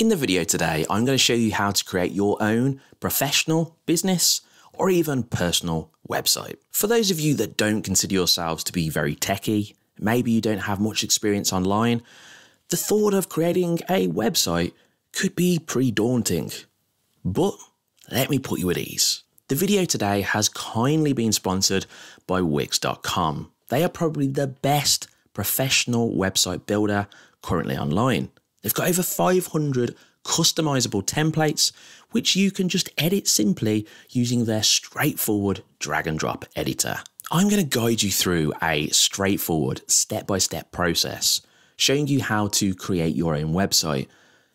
In the video today, I'm going to show you how to create your own professional, business, or even personal website. For those of you that don't consider yourselves to be very techie, maybe you don't have much experience online, the thought of creating a website could be pretty daunting. But let me put you at ease. The video today has kindly been sponsored by Wix.com. They are probably the best professional website builder currently online. They've got over 500 customizable templates, which you can just edit simply using their straightforward drag and drop editor. I'm going to guide you through a straightforward step-by-step process, showing you how to create your own website.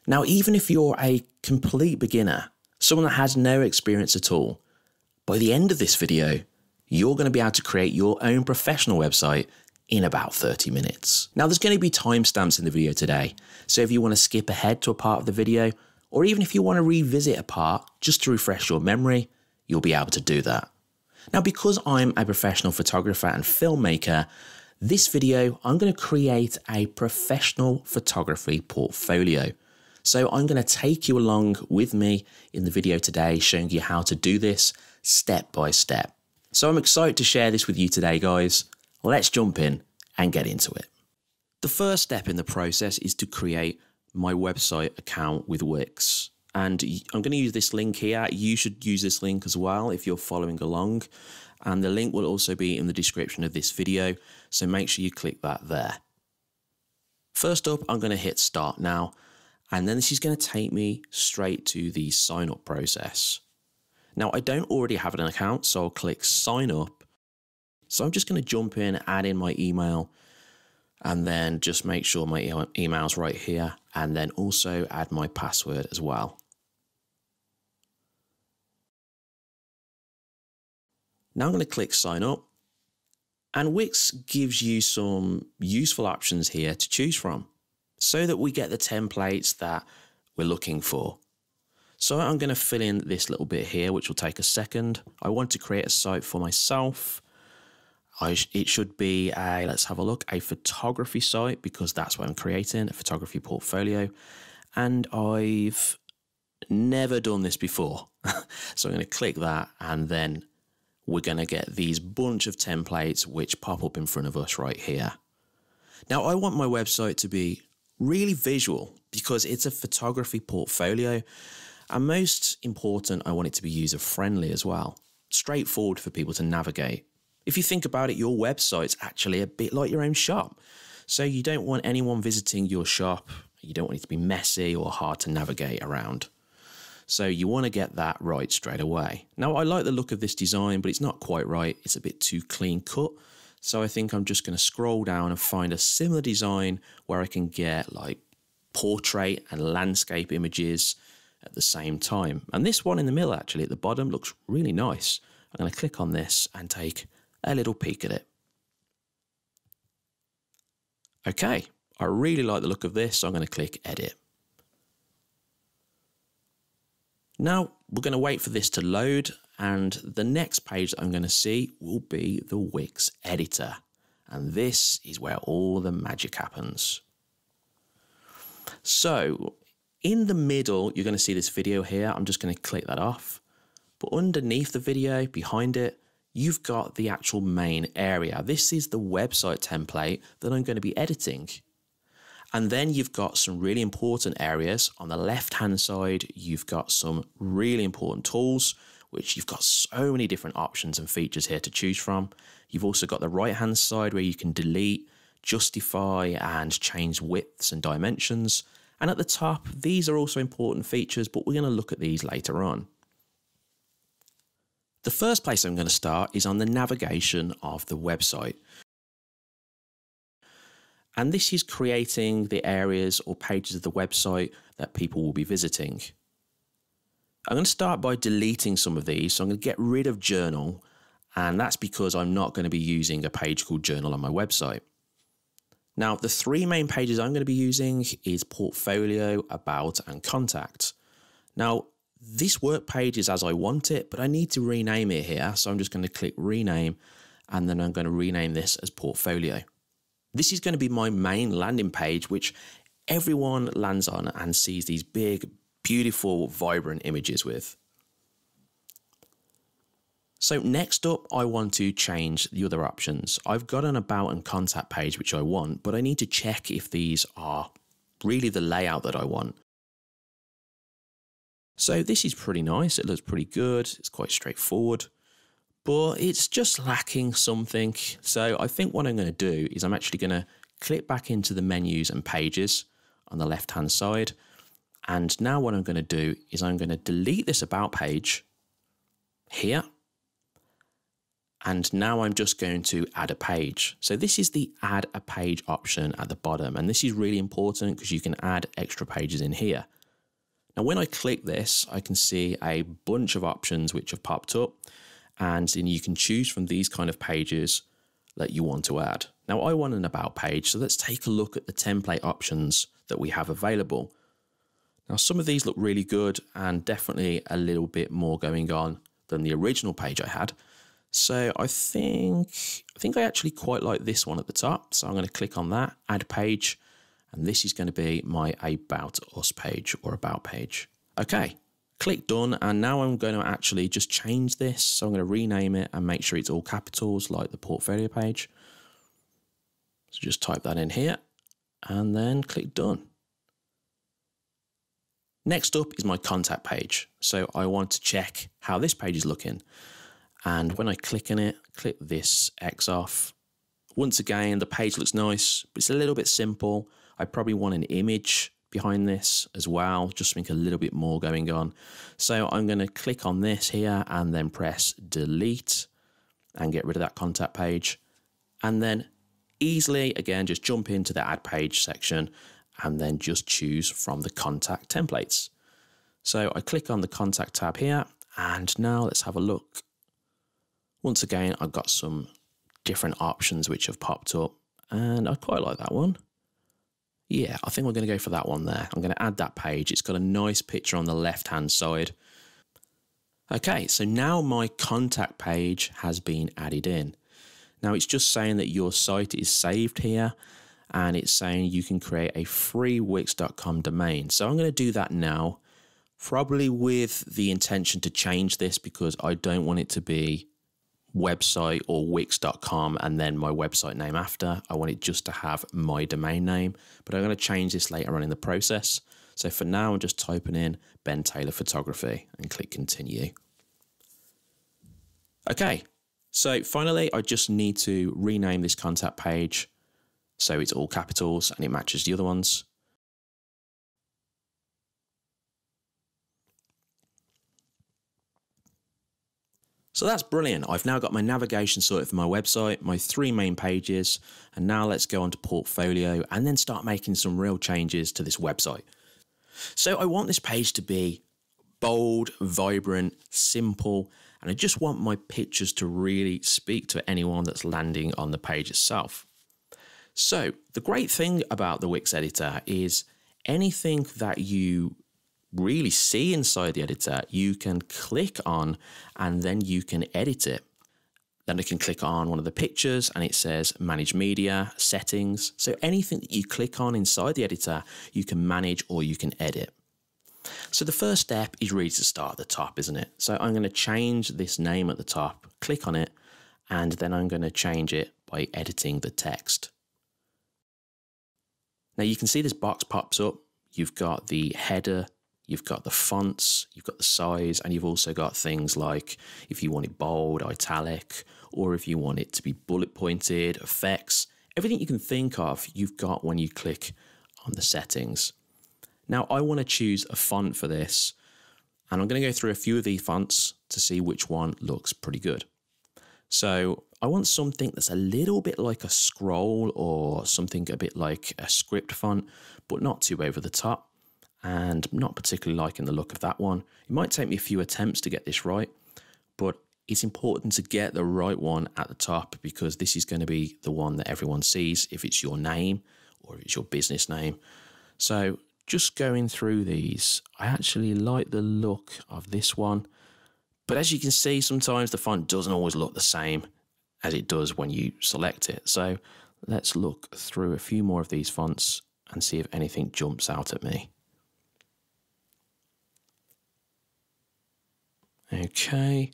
Now, even if you're a complete beginner, someone that has no experience at all, by the end of this video, you're going to be able to create your own professional website in about 30 minutes. Now, there's going to be timestamps in the video today, so if you want to skip ahead to a part of the video, or even if you want to revisit a part just to refresh your memory, you'll be able to do that. Now, because I'm a professional photographer and filmmaker, this video, I'm going to create a professional photography portfolio. So I'm going to take you along with me in the video today, showing you how to do this step by step. So I'm excited to share this with you today, guys. Let's jump in and get into it. The first step in the process is to create my website account with Wix. And I'm going to use this link here. You should use this link as well if you're following along. And the link will also be in the description of this video, so make sure you click that there. First up, I'm going to hit start now. And then this is going to take me straight to the sign up process. Now, I don't already have an account, so I'll click sign up. So I'm just going to jump in, add in my email, and then just make sure my email's right here, and then also add my password as well. Now I'm going to click sign up, and Wix gives you some useful options here to choose from so that we get the templates that we're looking for. So I'm going to fill in this little bit here, which will take a second. I want to create a site for myself. It should be a, let's have a look, a photography site, because that's what I'm creating, a photography portfolio. And I've never done this before. So I'm going to click that, and then we're going to get these bunch of templates which pop up in front of us right here. Now, I want my website to be really visual because it's a photography portfolio. And most important, I want it to be user-friendly as well, straightforward for people to navigate. If you think about it, your website's actually a bit like your own shop. So you don't want anyone visiting your shop. You don't want it to be messy or hard to navigate around. So you want to get that right straight away. Now, I like the look of this design, but it's not quite right. It's a bit too clean cut. So I think I'm just going to scroll down and find a similar design where I can get like portrait and landscape images at the same time. And this one in the middle, actually, at the bottom looks really nice. I'm going to click on this and take a little peek at it. Okay, I really like the look of this, so I'm going to click edit. Now we're going to wait for this to load, and the next page that I'm going to see will be the Wix editor. And this is where all the magic happens. So in the middle, you're going to see this video here. I'm just going to click that off. But underneath the video, behind it, you've got the actual main area. This is the website template that I'm going to be editing. And then you've got some really important areas. On the left-hand side, you've got some really important tools, which you've got so many different options and features here to choose from. You've also got the right-hand side where you can delete, justify, and change widths and dimensions. And at the top, these are also important features, but we're going to look at these later on. The first place I'm going to start is on the navigation of the website. And this is creating the areas or pages of the website that people will be visiting. I'm going to start by deleting some of these. So I'm going to get rid of journal, and that's because I'm not going to be using a page called journal on my website. Now, the three main pages I'm going to be using is portfolio, about, and contact. Now, this work page is as I want it, but I need to rename it here. So I'm just going to click rename, and then I'm going to rename this as portfolio. This is going to be my main landing page, which everyone lands on and sees these big, beautiful, vibrant images with. So next up, I want to change the other options. I've got an about and contact page, which I want, but I need to check if these are really the layout that I want. So this is pretty nice. It looks pretty good. It's quite straightforward, but it's just lacking something. So I think what I'm going to do is I'm actually going to click back into the menus and pages on the left-hand side. And now what I'm going to do is I'm going to delete this about page here. And now I'm just going to add a page. So this is the add a page option at the bottom. And this is really important because you can add extra pages in here. Now, when I click this, I can see a bunch of options which have popped up, and then you can choose from these kind of pages that you want to add. Now, I want an about page, so let's take a look at the template options that we have available. Now, some of these look really good and definitely a little bit more going on than the original page I had. So I think I actually quite like this one at the top. So I'm going to click on that, add page. And this is going to be my About Us page or About page. Okay, click done. And now I'm going to actually just change this. So I'm going to rename it and make sure it's all capitals like the portfolio page. So just type that in here and then click done. Next up is my contact page. So I want to check how this page is looking. And when I click on it, click this X off. Once again, the page looks nice, but it's a little bit simple. I probably want an image behind this as well, just think a little bit more going on. So I'm going to click on this here and then press delete and get rid of that contact page. And then easily, again, just jump into the add page section and then just choose from the contact templates. So I click on the contact tab here and now let's have a look. Once again, I've got some different options which have popped up and I quite like that one. Yeah, I think we're going to go for that one there. I'm going to add that page. It's got a nice picture on the left-hand side. Okay, so now my contact page has been added in. Now it's just saying that your site is saved here and it's saying you can create a free Wix.com domain. So I'm going to do that now, probably with the intention to change this because I don't want it to be website or Wix.com and then my website name after. I want it just to have my domain name, but I'm going to change this later on in the process. So for now, I'm just typing in Ben Taylor Photography and click continue. Okay, so finally, I just need to rename this contact page so it's all capitals and it matches the other ones. So that's brilliant. I've now got my navigation sorted for my website, my three main pages, and now let's go on to portfolio and then start making some real changes to this website. So I want this page to be bold, vibrant, simple, and I just want my pictures to really speak to anyone that's landing on the page itself. So the great thing about the Wix editor is anything that you really see inside the editor, you can click on and then you can edit it. Then I can click on one of the pictures and it says manage media, settings. So anything that you click on inside the editor, you can manage or you can edit. So the first step is really to start at the top, isn't it? So I'm going to change this name at the top, click on it, and then I'm going to change it by editing the text. Now you can see this box pops up. You've got the header, you've got the fonts, you've got the size, and you've also got things like if you want it bold, italic, or if you want it to be bullet pointed, effects, everything you can think of, you've got when you click on the settings. Now I want to choose a font for this, and I'm going to go through a few of these fonts to see which one looks pretty good. So I want something that's a little bit like a scroll or something a bit like a script font, but not too over the top. And not particularly liking the look of that one. It might take me a few attempts to get this right, but it's important to get the right one at the top because this is going to be the one that everyone sees if it's your name or if it's your business name. So just going through these, I actually like the look of this one, but as you can see, sometimes the font doesn't always look the same as it does when you select it. So let's look through a few more of these fonts and see if anything jumps out at me. Okay.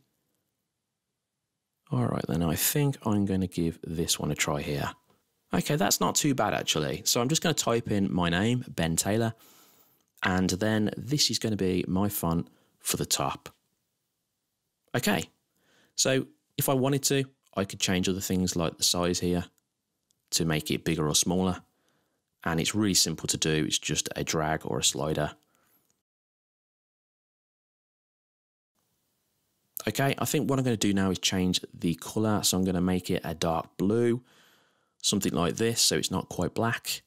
All right, then I think I'm going to give this one a try here. Okay, that's not too bad, actually. So I'm just going to type in my name, Ben Taylor, and then this is going to be my font for the top. Okay, so if I wanted to, I could change other things like the size here to make it bigger or smaller. And it's really simple to do. It's just a drag or a slider. Okay, I think what I'm going to do now is change the color. So I'm going to make it a dark blue, something like this, so it's not quite black.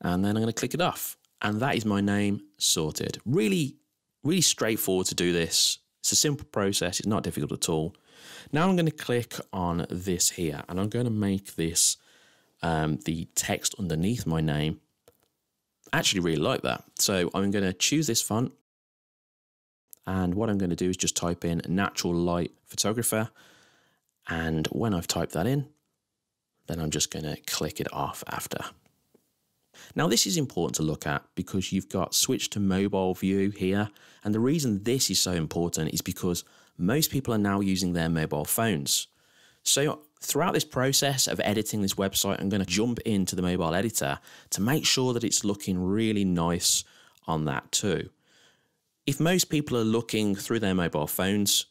And then I'm going to click it off. And that is my name sorted. Really, really straightforward to do this. It's a simple process. It's not difficult at all. Now I'm going to click on this here, and I'm going to make this the text underneath my name. I actually really like that. So I'm going to choose this font. And what I'm going to do is just type in natural light photographer. And when I've typed that in, then I'm just going to click it off after. Now this is important to look at because you've got switch to mobile view here. And the reason this is so important is because most people are now using their mobile phones. So throughout this process of editing this website, I'm going to jump into the mobile editor to make sure that it's looking really nice on that too. If most people are looking through their mobile phones,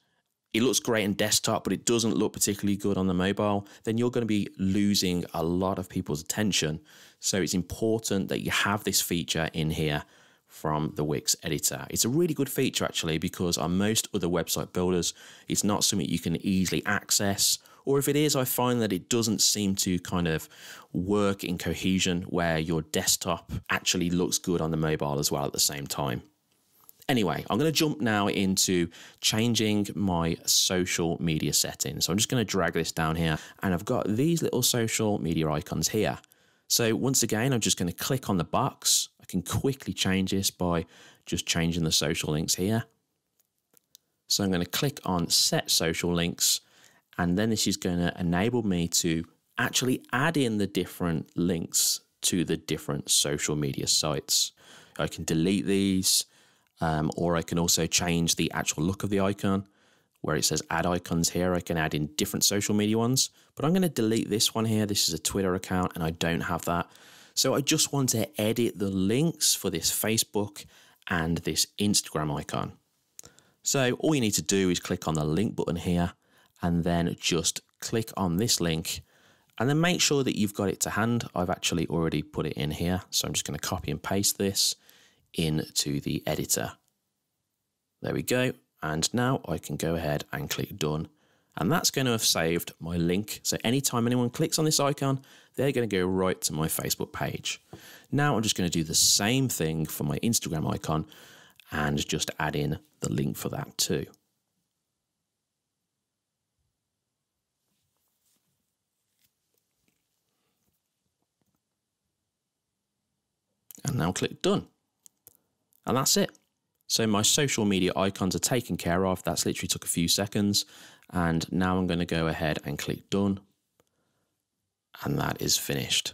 it looks great on desktop, but it doesn't look particularly good on the mobile, then you're going to be losing a lot of people's attention. So it's important that you have this feature in here from the Wix editor. It's a really good feature actually, because on most other website builders, it's not something you can easily access. Or if it is, I find that it doesn't seem to kind of work in cohesion where your desktop actually looks good on the mobile as well at the same time. Anyway, I'm going to jump now into changing my social media settings. So I'm just going to drag this down here, and I've got these little social media icons here. So once again, I'm just going to click on the box. I can quickly change this by just changing the social links here. So I'm going to click on set social links, and then this is going to enable me to actually add in the different links to the different social media sites. I can delete these. Or I can also change the actual look of the icon where it says add icons here. I can add in different social media ones, but I'm going to delete this one here. This is a Twitter account and I don't have that. So I just want to edit the links for this Facebook and this Instagram icon. So all you need to do is click on the link button here and then just click on this link and then make sure that you've got it to hand. I've actually already put it in here. So I'm just going to copy and paste this into the editor. There we go. And now I can go ahead and click done. And that's going to have saved my link. So anytime anyone clicks on this icon, they're going to go right to my Facebook page. Now I'm just going to do the same thing for my Instagram icon and just add in the link for that too. And now click done. And that's it. So my social media icons are taken care of. That's literally took a few seconds. And now I'm going to go ahead and click done. And that is finished.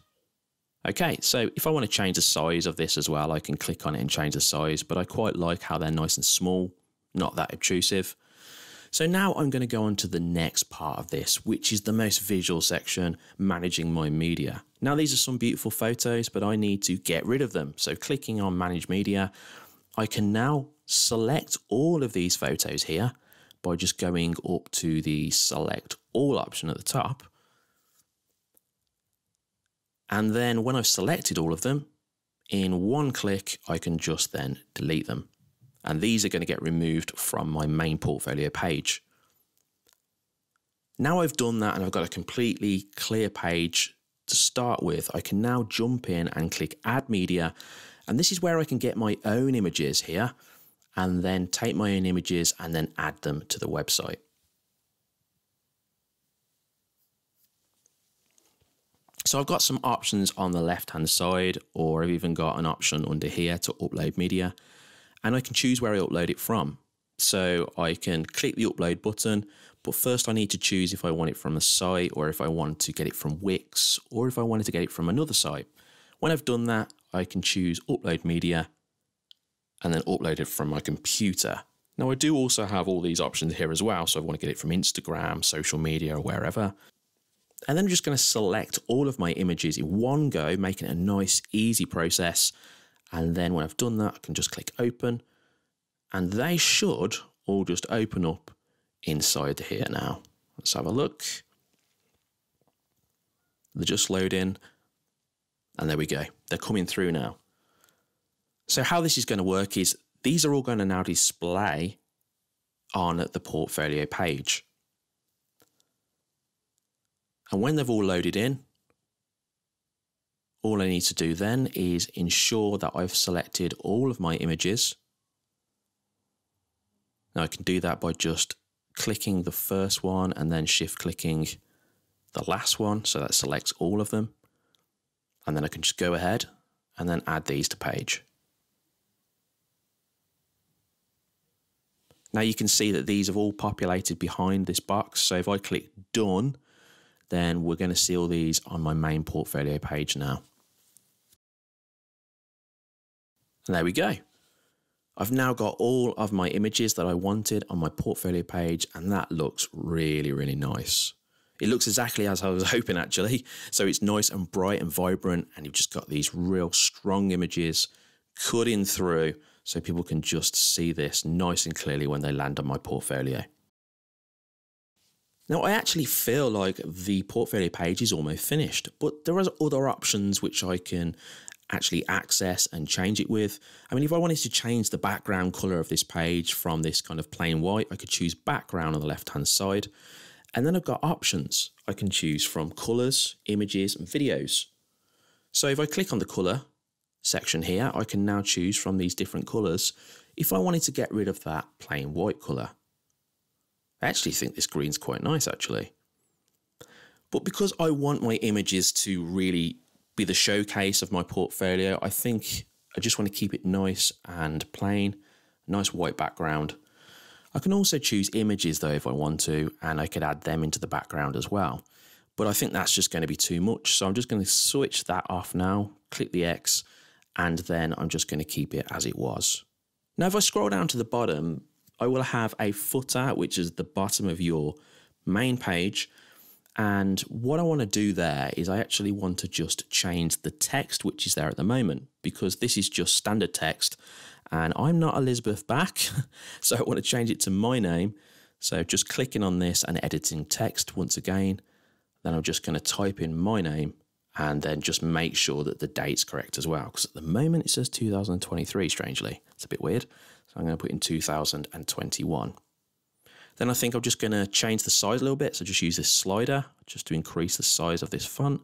Okay, so if I want to change the size of this as well, I can click on it and change the size, but I quite like how they're nice and small, not that obtrusive. So now I'm going to go on to the next part of this, which is the most visual section, managing my media. Now these are some beautiful photos, but I need to get rid of them. So clicking on manage media, I can now select all of these photos here by just going up to the select all option at the top. And then when I've selected all of them, in one click, I can just then delete them. And these are going to get removed from my main portfolio page. Now I've done that and I've got a completely clear page to start with. I can now jump in and click add media. And this is where I can get my own images here and then take my own images and then add them to the website. So I've got some options on the left-hand side, or I've even got an option under here to upload media. And I can choose where I upload it from. So I can click the upload button, but first I need to choose if I want it from a site or if I want to get it from Wix or if I wanted to get it from another site. When I've done that, I can choose upload media and then upload it from my computer. Now I do also have all these options here as well. So I want to get it from Instagram, social media, or wherever. And then I'm just going to select all of my images in one go, making it a nice, easy process. And then when I've done that, I can just click open and they should all just open up inside here now. Let's have a look. They're just loading and there we go. They're coming through now. So how this is going to work is these are all going to now display on the portfolio page. And when they've all loaded in, all I need to do then is ensure that I've selected all of my images. Now I can do that by just clicking the first one and then shift clicking the last one. So that selects all of them. And then I can just go ahead and then add these to page. Now you can see that these have all populated behind this box. So if I click done, then we're going to see all these on my main portfolio page now. And there we go. I've now got all of my images that I wanted on my portfolio page, and that looks really, really nice. It looks exactly as I was hoping, actually. So it's nice and bright and vibrant, and you've just got these real strong images cutting through so people can just see this nice and clearly when they land on my portfolio. Now, I actually feel like the portfolio page is almost finished, but there are other options which I can actually access and change it with. I mean, if I wanted to change the background color of this page from this kind of plain white, I could choose background on the left-hand side. And then I've got options. I can choose from colors, images, and videos. So if I click on the color section here, I can now choose from these different colors if I wanted to get rid of that plain white color. I actually think this green's quite nice, actually. But because I want my images to really be the showcase of my portfolio, I think I just want to keep it nice and plain, nice white background. I can also choose images, though, if I want to, and I could add them into the background as well. But I think that's just going to be too much, so I'm just going to switch that off now, click the X, and then I'm just going to keep it as it was. Now, if I scroll down to the bottom, I will have a footer, which is the bottom of your main page. And what I want to do there is I actually want to just change the text, which is there at the moment, because this is just standard text and I'm not Elizabeth Back. So I want to change it to my name. So just clicking on this and editing text once again, then I'm just going to type in my name and then just make sure that the date's correct as well. Because at the moment it says 2023, strangely. It's a bit weird. So I'm going to put in 2021. Then I think I'm just going to change the size a little bit. So just use this slider just to increase the size of this font.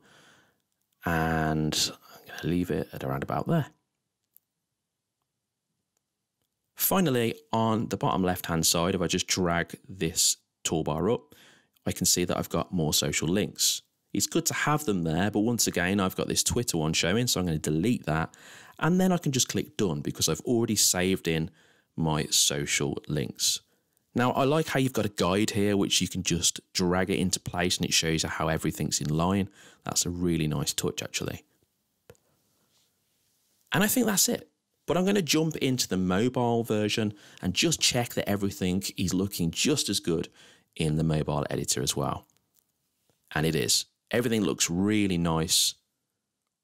And I'm going to leave it at around about there. Finally, on the bottom left-hand side, if I just drag this toolbar up, I can see that I've got more social links. It's good to have them there, but once again, I've got this Twitter one showing, so I'm going to delete that. And then I can just click done because I've already saved in my social links. Now, I like how you've got a guide here, which you can just drag it into place and it shows you how everything's in line. That's a really nice touch, actually. And I think that's it. But I'm going to jump into the mobile version and just check that everything is looking just as good in the mobile editor as well. And it is. Everything looks really nice,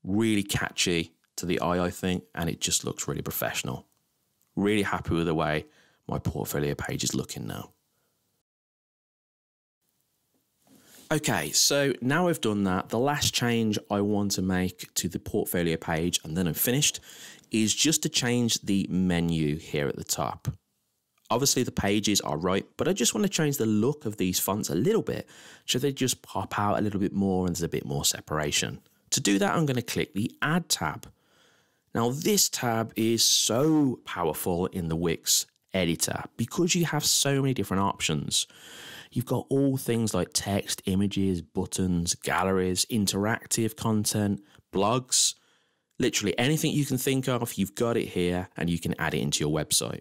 really catchy to the eye, I think, and it just looks really professional. Really happy with the way my portfolio page is looking now. Okay, so now I've done that, the last change I want to make to the portfolio page, and then I'm finished, is just to change the menu here at the top. Obviously the pages are right, but I just want to change the look of these fonts a little bit so they just pop out a little bit more and there's a bit more separation. To do that, I'm going to click the Add tab. Now this tab is so powerful in the Wix editor because you have so many different options. You've got all things like text, images, buttons, galleries, interactive content, blogs, literally anything you can think of, you've got it here and you can add it into your website.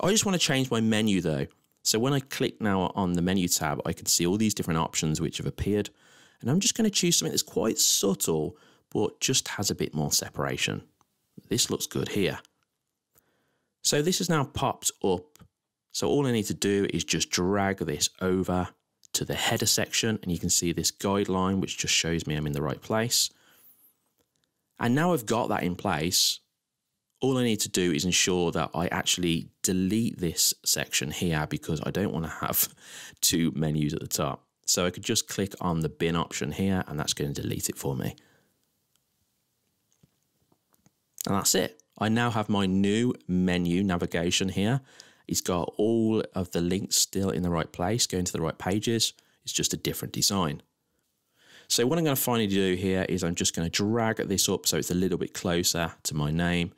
I just want to change my menu though. So when I click now on the menu tab, I can see all these different options which have appeared. And I'm just going to choose something that's quite subtle, but just has a bit more separation. This looks good here. So this has now popped up. So all I need to do is just drag this over to the header section, and you can see this guideline, which just shows me I'm in the right place. And now I've got that in place. All I need to do is ensure that I actually delete this section here, because I don't want to have two menus at the top. So I could just click on the bin option here, and that's going to delete it for me. And that's it. I now have my new menu navigation here. It's got all of the links still in the right place, going to the right pages. It's just a different design. So what I'm going to finally do here is I'm just going to drag this up so it's a little bit closer to my name,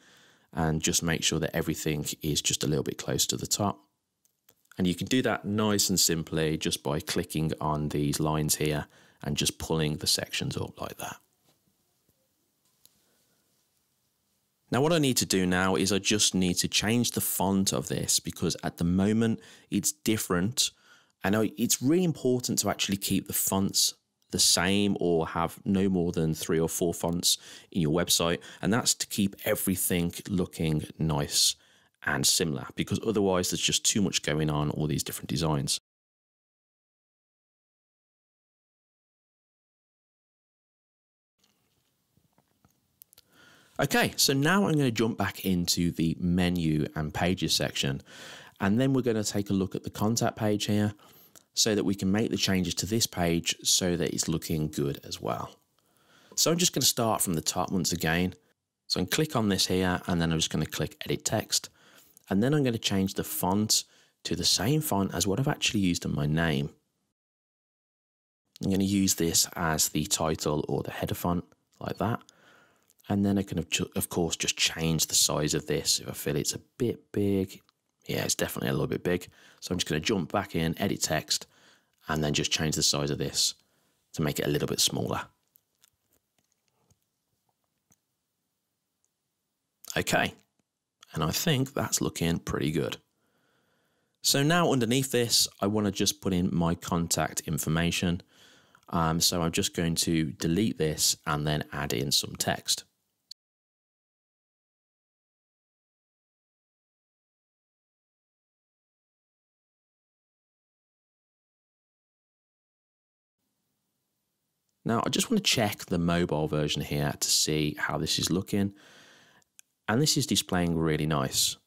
and just make sure that everything is just a little bit close to the top. And you can do that nice and simply just by clicking on these lines here and just pulling the sections up like that. Now what I need to do now is I just need to change the font of this, because at the moment it's different. And it's really important to actually keep the fonts the same, or have no more than 3 or 4 fonts in your website. And that's to keep everything looking nice and similar, because otherwise there's just too much going on, all these different designs. Okay, so now I'm going to jump back into the menu and pages section, and then we're going to take a look at the contact page here, so that we can make the changes to this page so that it's looking good as well. So I'm just going to start from the top once again. So I'm going to click on this here, and then I'm just going to click edit text. And then I'm going to change the font to the same font as what I've actually used in my name. I'm going to use this as the title or the header font like that. And then I can, of course, just change the size of this if I feel it's a bit big. Yeah, it's definitely a little bit big. So I'm just going to jump back in, edit text, and then just change the size of this to make it a little bit smaller. Okay, and I think that's looking pretty good. So now underneath this, I want to just put in my contact information. So I'm just going to delete this and then add in some text. Now, I just want to check the mobile version here to see how this is looking. And this is displaying really nice.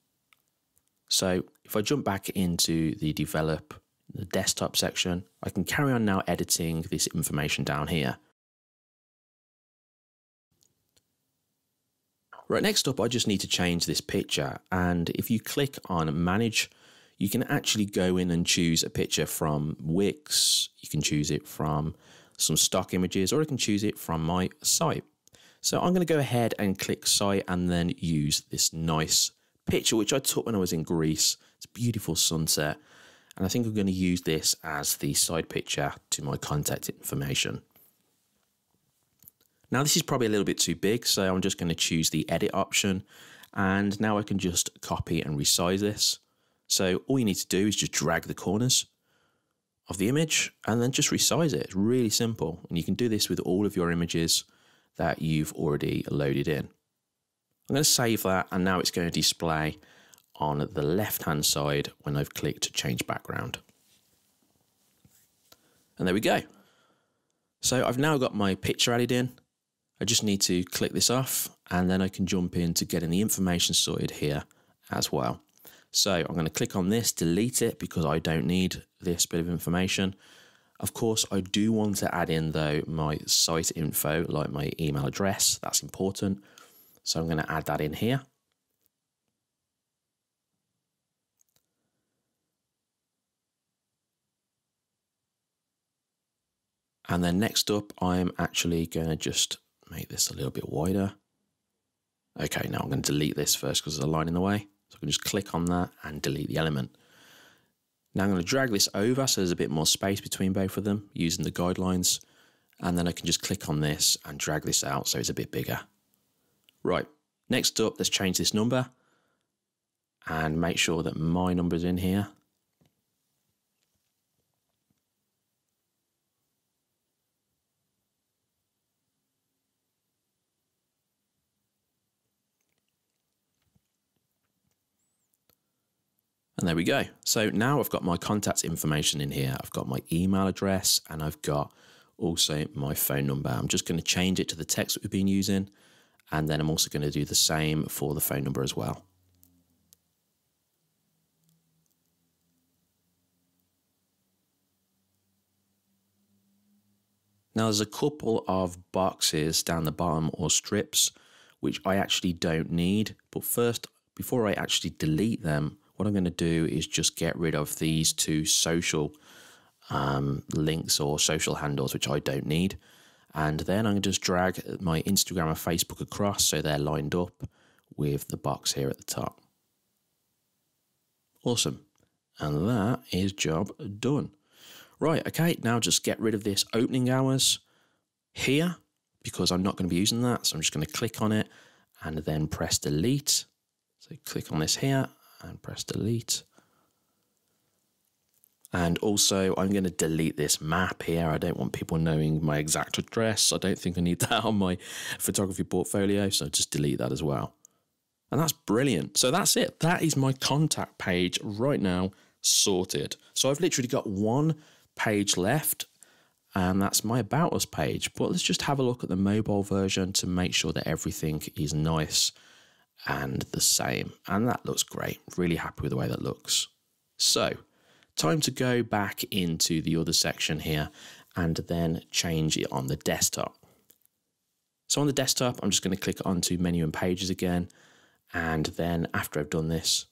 So if I jump back into the develop, the desktop section, I can carry on now editing this information down here. Right, next up, I just need to change this picture. And if you click on manage, you can actually go in and choose a picture from Wix. You can choose it from some stock images, or I can choose it from my site. So I'm going to go ahead and click site, and then use this nice picture which I took when I was in Greece. It's a beautiful sunset, and I think I'm going to use this as the side picture to my contact information. Now this is probably a little bit too big, so I'm just going to choose the edit option, and now I can just copy and resize this. So all you need to do is just drag the corners of the image and then just resize it. It's really simple, and you can do this with all of your images that you've already loaded in. I'm going to save that, and now it's going to display on the left hand side when I've clicked to change background. And there we go. So I've now got my picture added in. I just need to click this off, and then I can jump in to getting the information sorted here as well. So I'm going to click on this, delete it, because I don't need this bit of information. Of course, I do want to add in though my site info, like my email address. That's important. So I'm going to add that in here. And then next up, I'm actually going to just make this a little bit wider. Okay, now I'm going to delete this first because there's a line in the way. So I can just click on that and delete the element. Now I'm going to drag this over so there's a bit more space between both of them using the guidelines. And then I can just click on this and drag this out so it's a bit bigger. Right, next up, let's change this number and make sure that my number's in here. And there we go. So now I've got my contact information in here. I've got my email address and I've got also my phone number. I'm just going to change it to the text that we've been using. And then I'm also going to do the same for the phone number as well. Now there's a couple of boxes down the bottom or strips, which I actually don't need. But first, before I actually delete them, what I'm going to do is just get rid of these two social links or social handles, which I don't need. And then I'm going to just drag my Instagram and Facebook across so they're lined up with the box here at the top. Awesome. And that is job done. Right, okay, now just get rid of this opening hours here because I'm not going to be using that. So I'm just going to click on it and then press delete. So click on this here and press delete. And also I'm going to delete this map here. I don't want people knowing my exact address. I don't think I need that on my photography portfolio. So just delete that as well. And that's brilliant. So that's it. That is my contact page right now sorted. So I've literally got one page left and that's my About Us page. But let's just have a look at the mobile version to make sure that everything is nice and the same. And that looks great. Really happy with the way that looks. So time to go back into the other section here and then change it on the desktop. So on the desktop, I'm just going to click onto menu and pages again. And then after I've done this,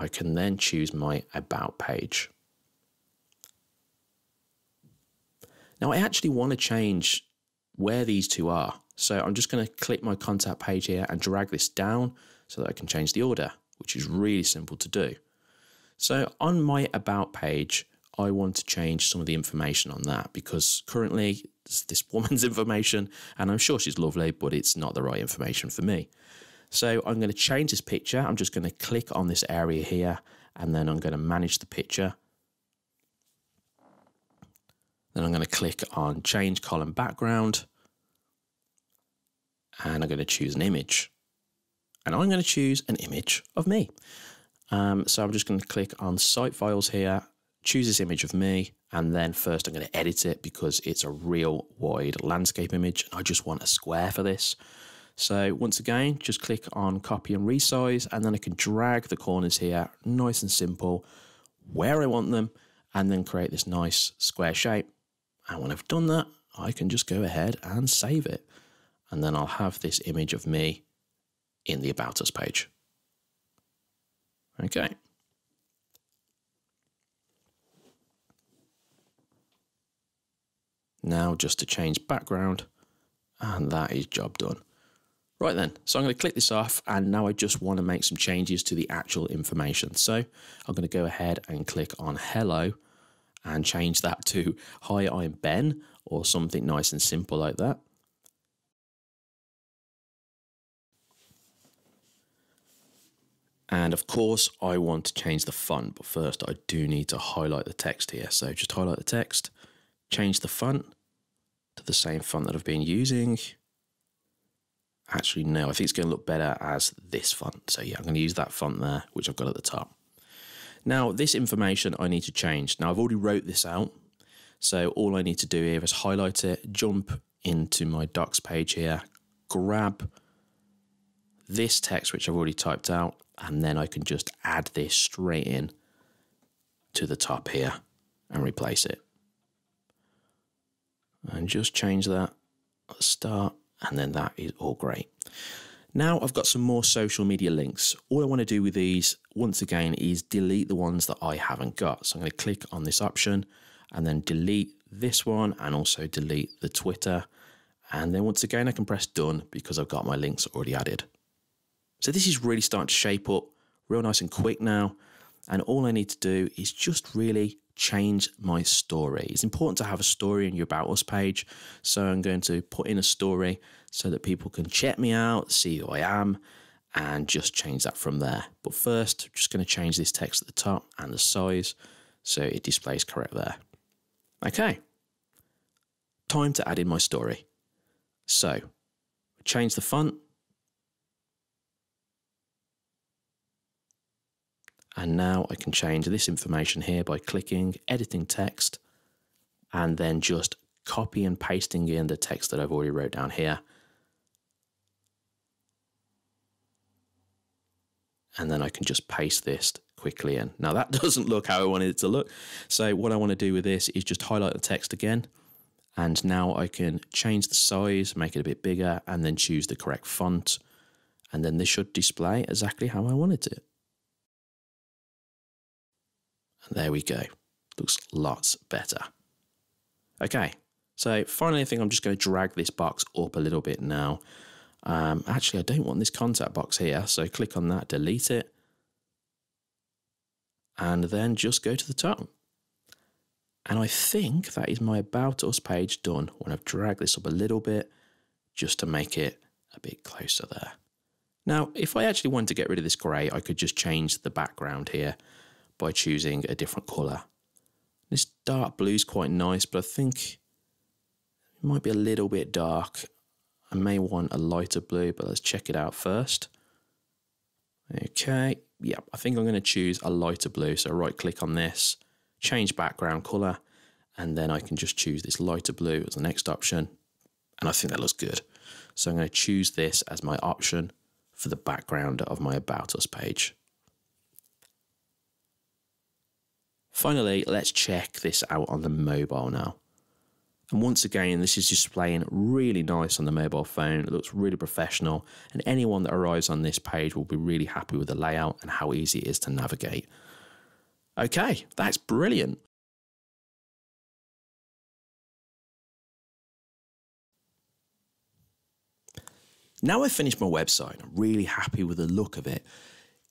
I can then choose my About page. Now I actually want to change where these two are. So I'm just going to click my contact page here and drag this down so that I can change the order, which is really simple to do. So on my About page, I want to change some of the information on that because currently it's this woman's information and I'm sure she's lovely, but it's not the right information for me. So I'm going to change this picture. I'm just going to click on this area here and then I'm going to manage the picture. Then I'm going to click on change column background and I'm going to choose an image. And I'm going to choose an image of me. So I'm just going to click on site files here, choose this image of me, and then first I'm going to edit it because it's a real wide landscape image and I just want a square for this. So once again, just click on copy and resize and then I can drag the corners here, nice and simple, where I want them, and then create this nice square shape. And when I've done that, I can just go ahead and save it. And then I'll have this image of me in the About Us page. Okay. Now just to change background and that is job done. Right then, so I'm going to click this off and now I just want to make some changes to the actual information. So I'm going to go ahead and click on hello and change that to hi, I'm Ben or something nice and simple like that. And of course, I want to change the font, but first I do need to highlight the text here. So just highlight the text, change the font to the same font that I've been using. Actually, no, I think it's going to look better as this font. So yeah, I'm going to use that font there, which I've got at the top. Now, this information I need to change. Now, I've already wrote this out. So all I need to do here is highlight it, jump into my docs page here, grab this text, which I've already typed out, and then I can just add this straight in to the top here and replace it. And just change that at the start, and then that is all great. Now I've got some more social media links. All I want to do with these, once again, is delete the ones that I haven't got. So I'm going to click on this option and then delete this one and also delete the Twitter. And then once again, I can press done because I've got my links already added. So this is really starting to shape up real nice and quick now. And all I need to do is just really change my story. It's important to have a story in your About Us page. So I'm going to put in a story so that people can check me out, see who I am, and just change that from there. But first, I'm just going to change this text at the top and the size so it displays correct there. Okay, time to add in my story. So change the font. And now I can change this information here by clicking, editing text, and then just copy and pasting in the text that I've already wrote down here. And then I can just paste this quickly in. Now that doesn't look how I wanted it to look. So what I want to do with this is just highlight the text again. And now I can change the size, make it a bit bigger, and then choose the correct font. And then this should display exactly how I wanted it. And there we go. Looks lots better. Okay, so finally I think I'm just going to drag this box up a little bit now. Actually, I don't want this contact box here, so click on that, delete it, and then just go to the top. And I think that is my About Us page done. When I've dragged this up a little bit, just to make it a bit closer there. Now, if I actually wanted to get rid of this grey, I could just change the background here by choosing a different colour. This dark blue is quite nice, but I think it might be a little bit dark. I may want a lighter blue, but let's check it out first. Okay, yeah, I think I'm going to choose a lighter blue. So right click on this, change background color, and then I can just choose this lighter blue as the next option. And I think that looks good. So I'm going to choose this as my option for the background of my About Us page. Finally, let's check this out on the mobile now. And once again, this is displaying really nice on the mobile phone. It looks really professional, and anyone that arrives on this page will be really happy with the layout and how easy it is to navigate. Okay, that's brilliant. Now I've finished my website. I'm really happy with the look of it.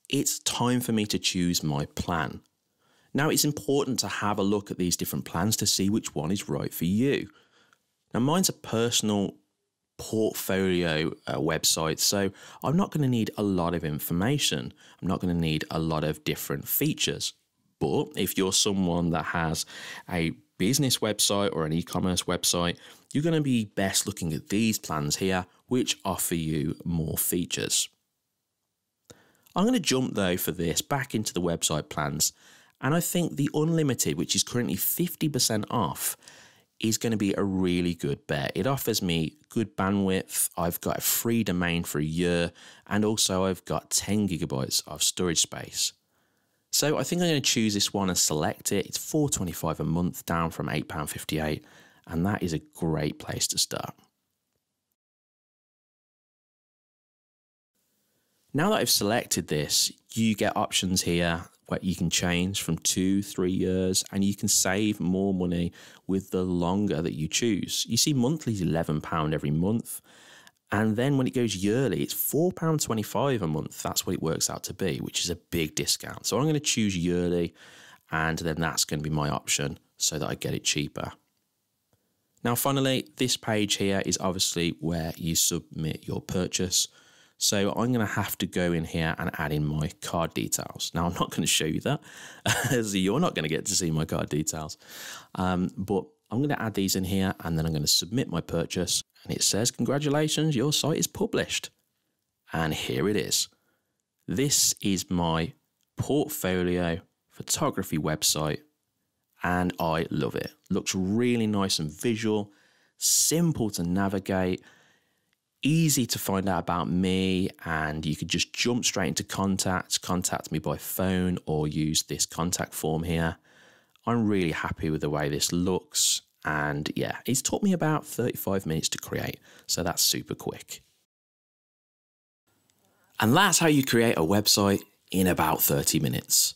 It's time for me to choose my plan. Now, it's important to have a look at these different plans to see which one is right for you. Now, mine's a personal portfolio website, so I'm not going to need a lot of information. I'm not going to need a lot of different features. But if you're someone that has a business website or an e-commerce website, you're going to be best looking at these plans here, which offer you more features. I'm going to jump, though, for this back into the website plans. And I think the Unlimited, which is currently 50% off, is going to be a really good bet. It offers me good bandwidth. I've got a free domain for a year, and also I've got 10 gigabytes of storage space. So I think I'm going to choose this one and select it. It's $4.25 a month, down from £8.58, and that is a great place to start. Now that I've selected this, you get options here where you can change from 2, 3 years, and you can save more money with the longer that you choose. You see monthly is £11 every month, and then when it goes yearly, it's £4.25 a month. That's what it works out to be, which is a big discount. So I'm going to choose yearly, and then that's going to be my option so that I get it cheaper. Now, finally, this page here is obviously where you submit your purchase. So I'm going to have to go in here and add in my card details. Now, I'm not going to show you that, as you're not going to get to see my card details. But I'm going to add these in here, and then I'm going to submit my purchase. And it says, congratulations, your site is published. And here it is. This is my portfolio photography website, and I love it. Looks really nice and visual, simple to navigate, easy to find out about me, and you could just jump straight into contacts, contact me by phone, or use this contact form here. I'm really happy with the way this looks, and yeah, it's taught me about 35 minutes to create, so that's super quick. And that's how you create a website in about 30 minutes.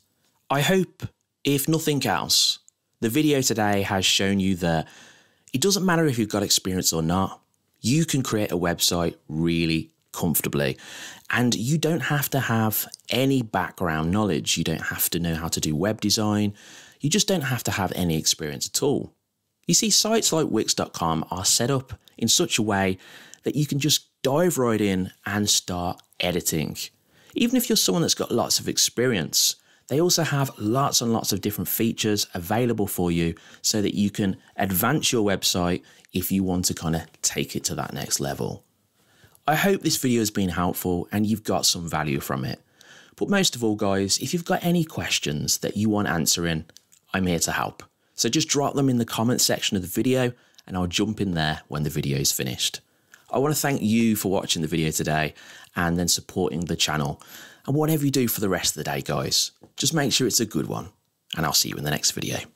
I hope, if nothing else, the video today has shown you that it doesn't matter if you've got experience or not, you can create a website really comfortably, and you don't have to have any background knowledge. You don't have to know how to do web design. You just don't have to have any experience at all. You see, sites like Wix.com are set up in such a way that you can just dive right in and start editing. Even if you're someone that's got lots of experience, they also have lots and lots of different features available for you so that you can advance your website if you want to kind of take it to that next level. I hope this video has been helpful and you've got some value from it. But most of all, guys, if you've got any questions that you want answering, I'm here to help. So just drop them in the comment section of the video and I'll jump in there when the video is finished. I want to thank you for watching the video today and then supporting the channel. And whatever you do for the rest of the day, guys, just make sure it's a good one. And I'll see you in the next video.